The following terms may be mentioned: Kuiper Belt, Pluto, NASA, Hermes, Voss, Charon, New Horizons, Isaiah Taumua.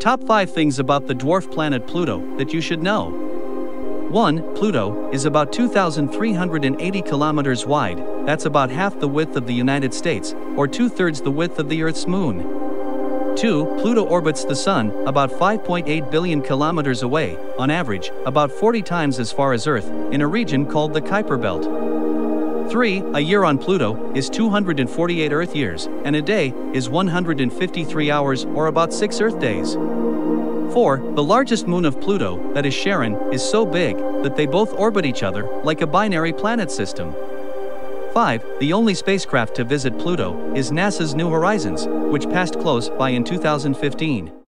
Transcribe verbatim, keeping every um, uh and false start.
Top five Things About the Dwarf Planet Pluto That You Should Know. One Pluto is about two thousand three hundred eighty kilometers wide, that's about half the width of the United States, or two-thirds the width of the Earth's moon. Two Pluto orbits the Sun, about five point eight billion kilometers away, on average, about forty times as far as Earth, in a region called the Kuiper Belt. Three A year on Pluto is two hundred forty-eight Earth years, and a day is one hundred fifty-three hours or about six Earth days. Four The largest moon of Pluto, that is Charon, is so big that they both orbit each other, like a binary planet system. Five The only spacecraft to visit Pluto is NASA's New Horizons, which passed close by in two thousand fifteen.